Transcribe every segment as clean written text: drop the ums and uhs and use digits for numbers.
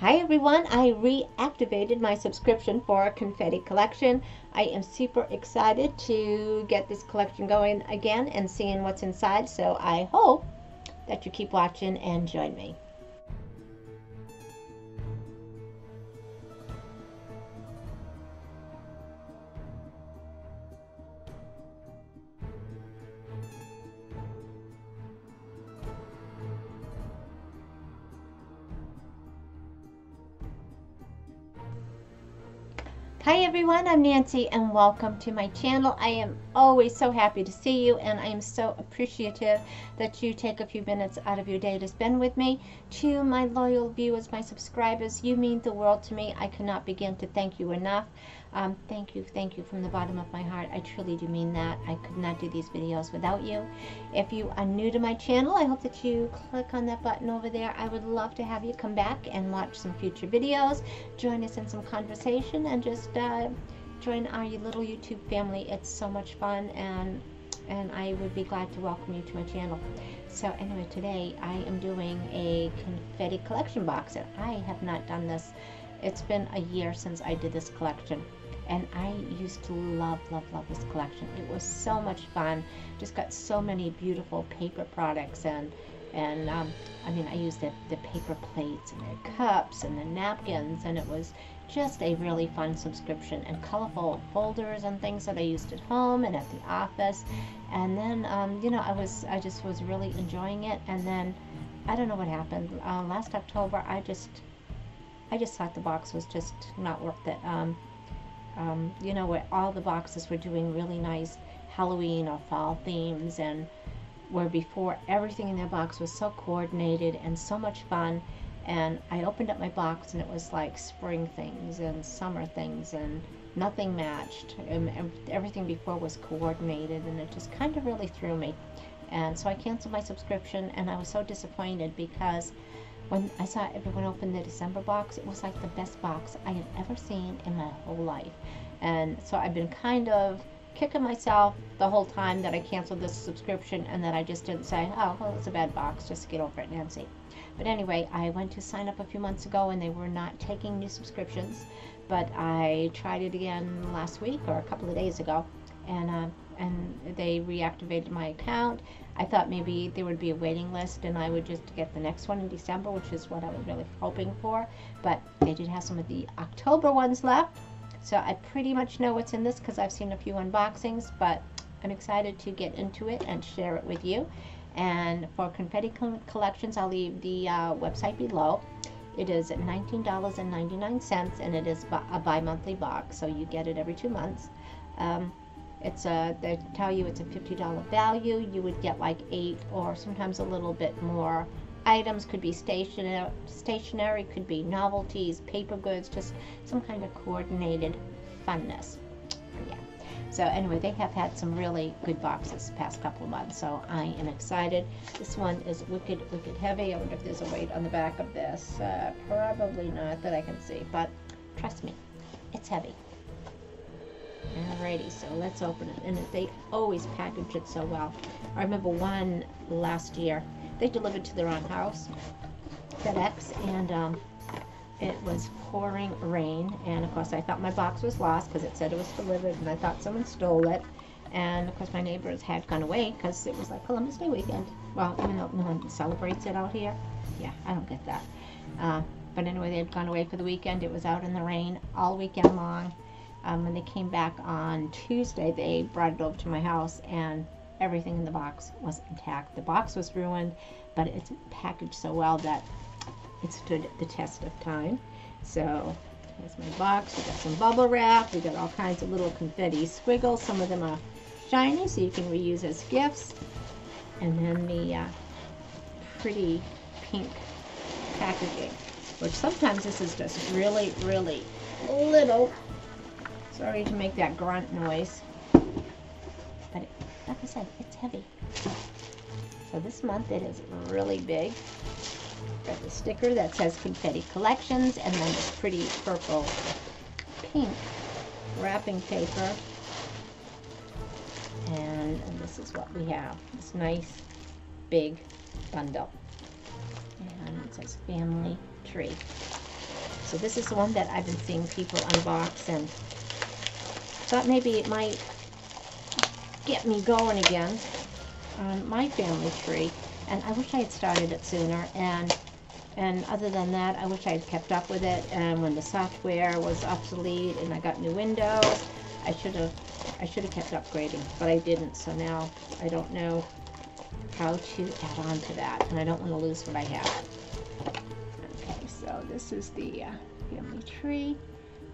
Hi everyone, I reactivated my subscription for Confetti Collection. I am super excited to get this collection going again and seeing what's inside, so I hope that you keep watching and join me. Hi everyone, I'm Nancy and welcome to my channel. I am always so happy to see you and I am so appreciative that you take a few minutes out of your day to spend with me. To my loyal viewers, my subscribers, you mean the world to me. I cannot begin to thank you enough. Thank you from the bottom of my heart. I truly do mean that. I could not do these videos without you. If you are new to my channel, I hope that you click on that button over there. I would love to have you come back and watch some future videos, join us in some conversation, and just join our little YouTube family. It's so much fun, and I would be glad to welcome you to my channel. So anyway, today I am doing a confetti collection box, and I have not done this. It's been a year since I did this collection, and I used to love this collection. It was so much fun. Just got so many beautiful paper products, and I mean, I used the paper plates and the cups and the napkins, and it was just a really fun subscription, and colorful folders and things that I used at home and at the office. And then you know, I just was really enjoying it, and then I don't know what happened. Last October, I just thought the box was just not worth it. You know what, all the boxes were doing really nice Halloween or fall themes, and where before everything in their box was so coordinated and so much fun, and I opened up my box and it was like spring things and summer things and nothing matched, and everything before was coordinated, and it just kind of really threw me. And so I canceled my subscription, and I was so disappointed because when I saw everyone open the December box, it was like the best box I have ever seen in my whole life. And so I've been kind of kicking myself the whole time that I canceled this subscription, and that I just didn't say, oh, well, it's a bad box, just get over it, Nancy. But anyway, I went to sign up a few months ago, and they were not taking new subscriptions, but I tried it again last week or a couple of days ago, and they reactivated my account. I thought maybe there would be a waiting list and I would just get the next one in December, which is what I was really hoping for, but they did have some of the October ones left. So I pretty much know what's in this because I've seen a few unboxings, but I'm excited to get into it and share it with you. And for Confetti Collections, I'll leave the website below. It is $19.99, and it is a bi-monthly box, so you get it every 2 months. They tell you it's a $50 value. You would get like 8 or sometimes a little bit more items. Could be stationery, could be novelties, paper goods, just some kind of coordinated funness. Yeah. So anyway, they have had some really good boxes the past couple of months, so I am excited. This one is wicked, wicked heavy. I wonder if there's a weight on the back of this. Probably not that I can see, but trust me, it's heavy. Alrighty, so let's open it. And they always package it so well. I remember one last year. They delivered to their own house, FedEx, and it was pouring rain. And of course, I thought my box was lost because it said it was delivered, and I thought someone stole it. And of course, my neighbors had gone away because it was like Columbus Day weekend. Well, even though no one celebrates it out here. Yeah, I don't get that. But anyway, they had gone away for the weekend. It was out in the rain all weekend long. When they came back on Tuesday, they brought it over to my house, and everything in the box was intact. The box was ruined, but it's packaged so well that it stood the test of time. So here's my box. We got some bubble wrap. We got all kinds of little confetti squiggles. Some of them are shiny, so you can reuse as gifts. And then the pretty pink packaging, which sometimes this is just really, really little. Sorry to make that grunt noise, but like I said, it's heavy. So this month it is really big. Got the sticker that says Confetti Collections, and then this pretty purple pink wrapping paper. And this is what we have, this nice big bundle. And it says Family Tree. So this is the one that I've been seeing people unbox, and thought maybe it might get me going again on my family tree. And I wish I had started it sooner, and other than that, I wish I had kept up with it. And when the software was obsolete and I got new Windows, I should have kept upgrading, but I didn't. So now I don't know how to add on to that, and I don't want to lose what I have. Okay, so this is the family tree.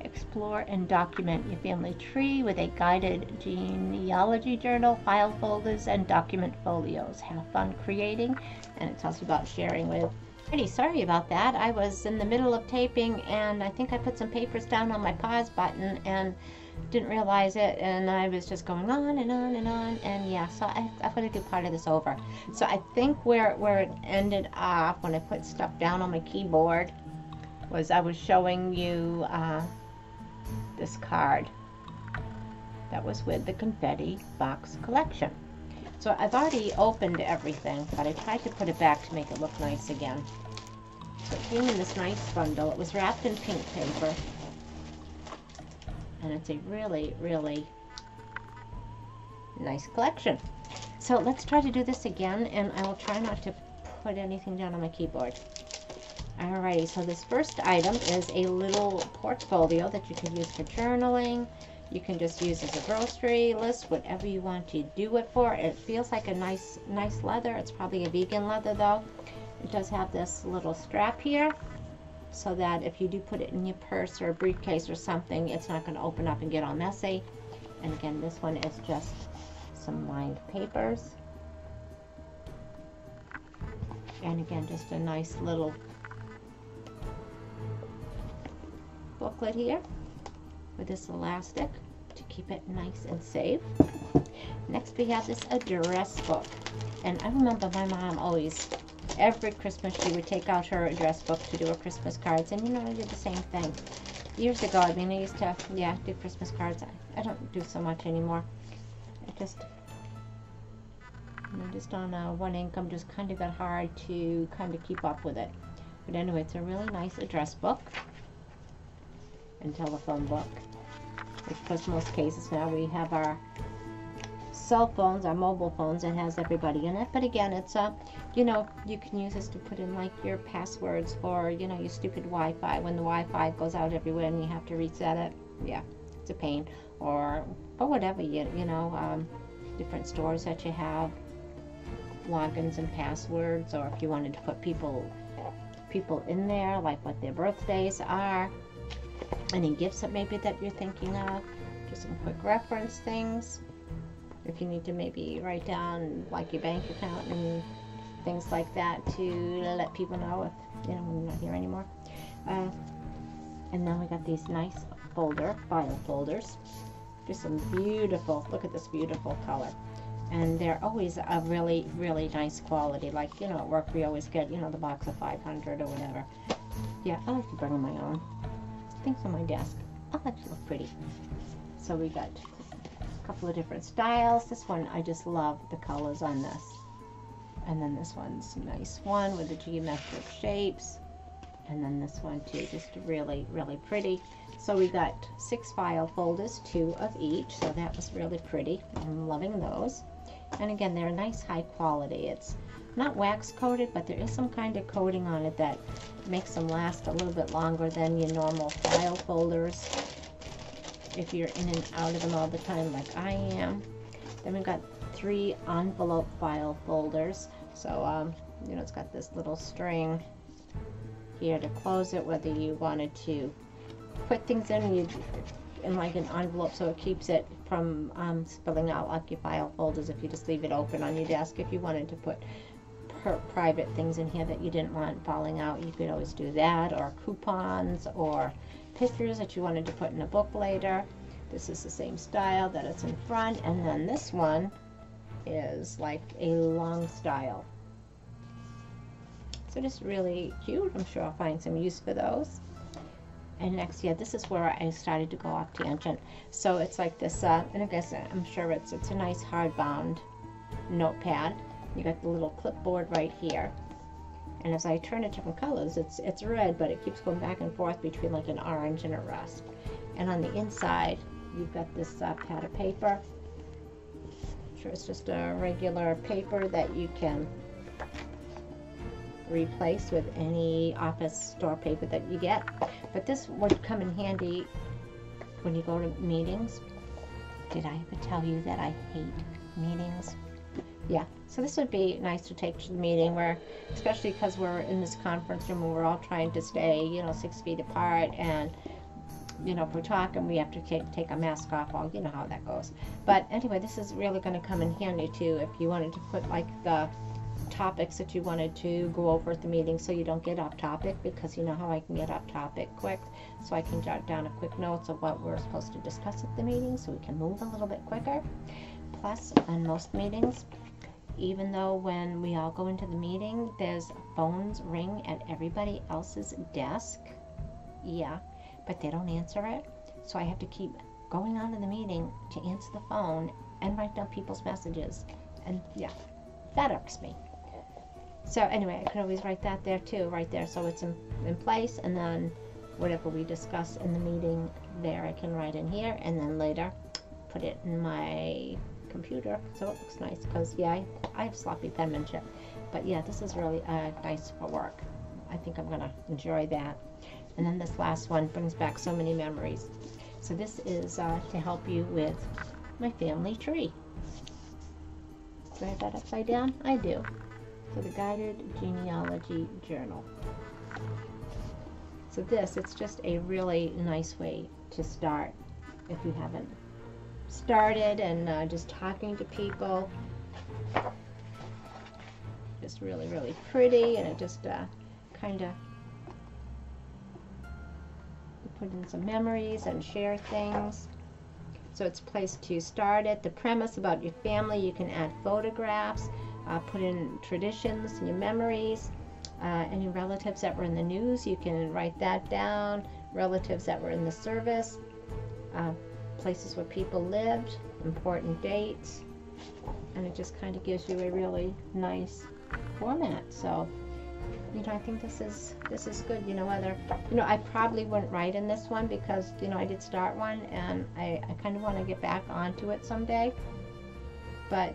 Explore and document your family tree with a guided genealogy journal, file folders, and document folios. Have fun creating, and it tells you about sharing with. Pretty sorry about that. I was in the middle of taping, and I think I put some papers down on my pause button and didn't realize it, and I was just going on and on and on, and yeah, so I'm going to do part of this over. So I think where it ended off when I put stuff down on my keyboard was I was showing you this card that was with the confetti box collection. So I've already opened everything, but I tried to put it back to make it look nice again. So it came in this nice bundle. It was wrapped in pink paper, and it's a really, really nice collection. So let's try to do this again, and I will try not to put anything down on my keyboard. Alrighty, so this first item is a little portfolio that you can use for journaling. You can just use as a grocery list, whatever you want to do it for. It feels like a nice leather. It's probably a vegan leather, though. It does have this little strap here, so that if you do put it in your purse or a briefcase or something, it's not going to open up and get all messy. And again, this one is just some lined papers. And again, just a nice little booklet here with this elastic to keep it nice and safe. Next we have this address book, and I remember my mom always, every Christmas, she would take out her address book to do her Christmas cards, and you know, I did the same thing years ago. I mean, I used to, yeah, do Christmas cards. I don't do so much anymore. I'm just on one income, just kind of got hard to kind of keep up with it. But anyway, it's a really nice address book and telephone book, which plus most cases now we have our cell phones, our mobile phones, and has everybody in it. But again, it's a, you know, you can use this to put in like your passwords for, you know, your stupid Wi-Fi when the Wi-Fi goes out everywhere and you have to reset it. Yeah, it's a pain. Or whatever, you know, different stores that you have logins and passwords, or if you wanted to put people in there, like what their birthdays are, any gifts that maybe that you're thinking of, just some quick reference things. If you need to maybe write down like your bank account and things like that to let people know if, you know, when you're not here anymore. And then we got these nice file folders. Just some beautiful, look at this beautiful color. And they're always a really, really nice quality. Like, you know, at work we always get, you know, the box of 500 or whatever. Yeah, I like to bring my own. Things on my desk. Oh, that should look pretty. So we got a couple of different styles. This one, I just love the colors on this. And then this one's a nice one with the geometric shapes. And then this one too, just really, really pretty. So we got 6 file folders, 2 of each. So that was really pretty. I'm loving those. And again, they're a nice high quality. It's not wax coated, but there is some kind of coating on it that makes them last a little bit longer than your normal file folders if you're in and out of them all the time like I am. Then we've got 3 envelope file folders. So you know, it's got this little string here to close it, whether you wanted to put things in like an envelope, so it keeps it from spilling out like your file folders if you just leave it open on your desk. If you wanted to put private things in here that you didn't want falling out, you could always do that, or coupons or pictures that you wanted to put in a book later. This is the same style that it's in front, and then this one is like a long style. So just really cute. I'm sure I'll find some use for those. And next, yeah, this is where I started to go off tangent. So it's like this, and I guess I'm sure it's a nice hardbound notepad. You got the little clipboard right here, And as I turn it different colors, it's red, but it keeps going back and forth between like an orange and a rust. And on the inside, you've got this pad of paper. I'm sure it's just a regular paper that you can replace with any office store paper that you get. But this would come in handy when you go to meetings. Did I ever tell you that I hate meetings? Yeah, so this would be nice to take to the meeting where, especially because we're in this conference room and we're all trying to stay, you know, 6 feet apart, and, you know, if we're talking, we have to take a mask off. All, you know how that goes. But anyway, this is really going to come in handy too if you wanted to put like the topics that you wanted to go over at the meeting, so you don't get off topic, because you know how I can get off topic quick. So I can jot down a quick notes of what we're supposed to discuss at the meeting so we can move a little bit quicker. Plus, on most meetings, even though when we all go into the meeting, there's phones ring at everybody else's desk. Yeah, but they don't answer it. So I have to keep going on to the meeting to answer the phone and write down people's messages. And yeah, that irks me. So anyway, I can always write that there too, right there. So it's in place, and then whatever we discuss in the meeting there, I can write in here, and then later put it in my computer, so it looks nice, because yeah, I have sloppy penmanship. But yeah, this is really nice for work. I think I'm gonna enjoy that. And then this last one brings back so many memories. So this is to help you with my family tree. Do I have that upside down? I do. So the guided genealogy journal. So this, it's just a really nice way to start if you haven't started, and just talking to people. Just really, really pretty, and it just kind of put in some memories and share things. So it's a place to start it. The premise about your family, you can add photographs, put in traditions, your memories, any relatives that were in the news, you can write that down, relatives that were in the service, places where people lived, important dates, and it just kind of gives you a really nice format. So, you know, I think this is good. You know, whether, you know, I probably wouldn't write in this one, because, you know, I did start one, and I kind of want to get back onto it someday. But,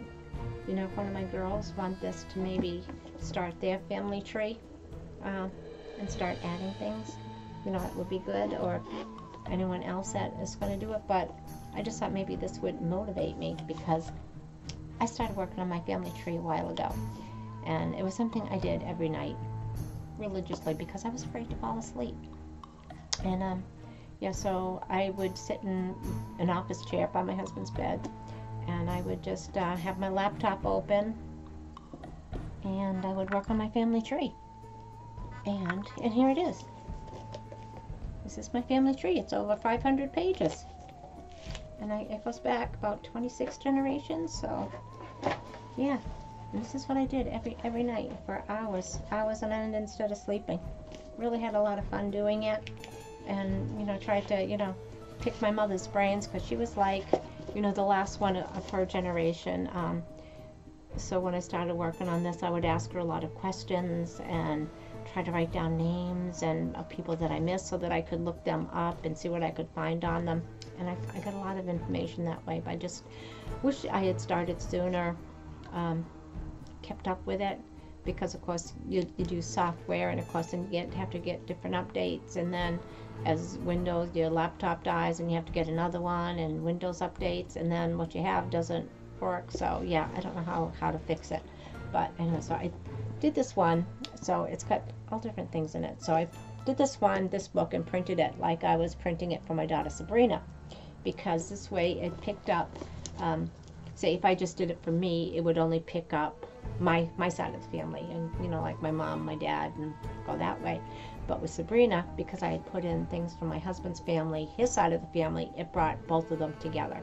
you know, if one of my girls want this to maybe start their family tree and start adding things, you know, it would be good. Or anyone else that is going to do it. But I just thought maybe this would motivate me, because I started working on my family tree a while ago, and it was something I did every night religiously, because I was afraid to fall asleep. And yeah, so I would sit in an office chair by my husband's bed, and I would just have my laptop open, and I would work on my family tree, and here it is. This is my family tree. It's over 500 pages, and it goes back about 26 generations. So yeah, and this is what I did every night for hours on end instead of sleeping. Really had a lot of fun doing it, and, you know, tried to, you know, pick my mother's brains, because she was like, you know, the last one of her generation. So when I started working on this, I would ask her a lot of questions and try to write down names and people that I missed, so that I could look them up and see what I could find on them. And I got a lot of information that way, but I just wish I had started sooner, kept up with it, because of course you do software, and of course then you have to get different updates, and then as Windows, your laptop dies and you have to get another one, and Windows updates, and then what you have doesn't work. So yeah, I don't know how to fix it. But anyway, so I did this one. So it's got all different things in it. So I did this book, and printed it like I was printing it for my daughter Sabrina, because this way it picked up, say if I just did it for me, it would only pick up my side of the family, and, you know, like my mom, my dad, and go that way. But with Sabrina, because I had put in things from my husband's family, his side of the family, it brought both of them together.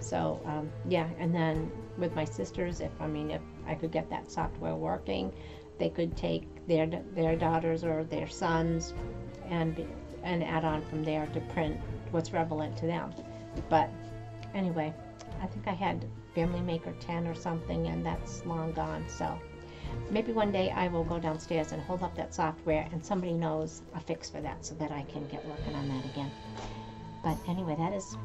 So yeah, and then with my sisters, if I could get that software working, they could take their daughters or their sons and add on from there to print what's relevant to them. But anyway, I think I had Family Maker 10 or something, and that's long gone. So Maybe one day I will go downstairs and hold up that software and somebody knows a fix for that so that I can get working on that again. But anyway, that is,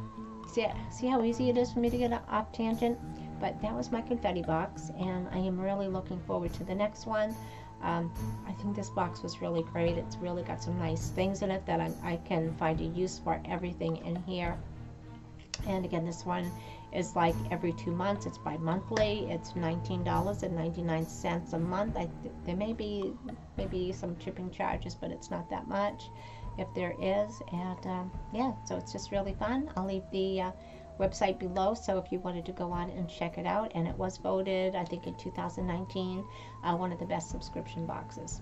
see how easy it is for me to get off tangent? But that was my confetti box, and I am really looking forward to the next one. I think this box was really great. It's really got some nice things in it that I can find a use for everything in here. And again, this one is like every 2 months. It's bi-monthly. It's $19.99 a month. There may be some shipping charges, but it's not that much if there is. And yeah, so it's just really fun. I'll leave the website below, so if you wanted to go on and check it out. And it was voted, I think in 2019, one of the best subscription boxes.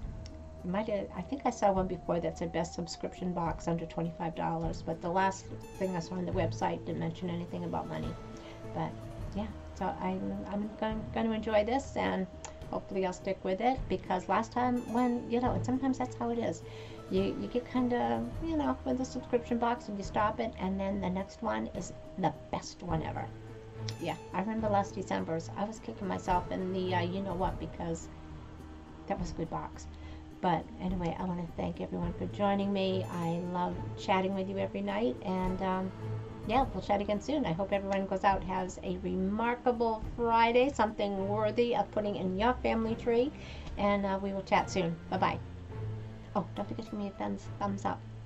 I think I saw one before that said best subscription box under $25, but the last thing I saw on the website didn't mention anything about money. But yeah, so I'm going to enjoy this, and hopefully I'll stick with it, because last time, when, you know, and sometimes that's how it is. You get kind of, you know, with the subscription box and you stop it, and then the next one is the best one ever. Yeah, I remember last December's, I was kicking myself in the you know what, because that was a good box. But anyway, I want to thank everyone for joining me. I love chatting with you every night, and yeah, we'll chat again soon. I hope everyone goes out, has a remarkable Friday, something worthy of putting in your family tree, and we will chat soon. Bye-bye. Oh, don't forget to give me a thumbs up.